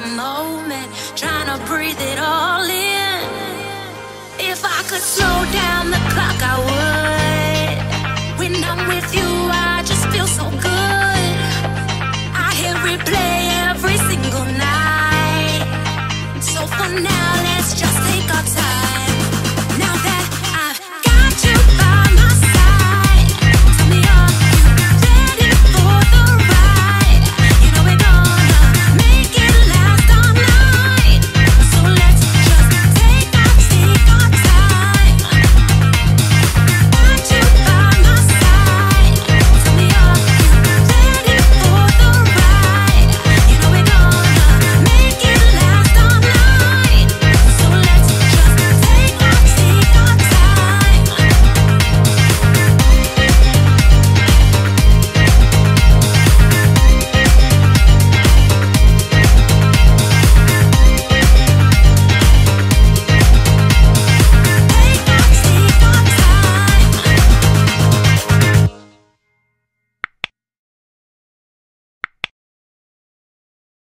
the moment, trying to breathe it all in. If I could slow down the clock, I would. When I'm with you, I